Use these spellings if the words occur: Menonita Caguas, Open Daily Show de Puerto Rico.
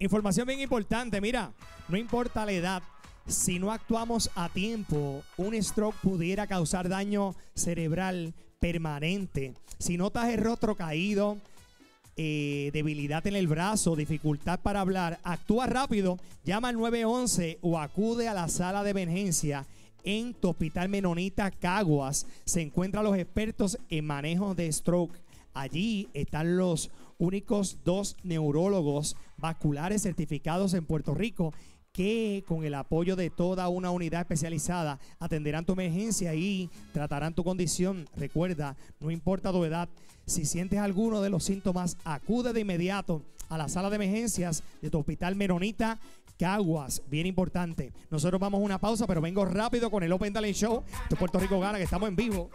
Información bien importante, mira, no importa la edad, si no actuamos a tiempo, un stroke pudiera causar daño cerebral permanente. Si notas el rostro caído, debilidad en el brazo, dificultad para hablar, actúa rápido, llama al 911 o acude a la sala de emergencia en tu hospital Menonita Caguas. Se encuentran los expertos en manejo de stroke. Allí están los únicos dos neurólogos vasculares certificados en Puerto Rico que, con el apoyo de toda una unidad especializada, atenderán tu emergencia y tratarán tu condición. Recuerda, no importa tu edad, si sientes alguno de los síntomas, acude de inmediato a la sala de emergencias de tu hospital Menonita Caguas. Bien importante. Nosotros vamos a una pausa, pero vengo rápido con el Open Daily Show de Puerto Rico Gana, que estamos en vivo.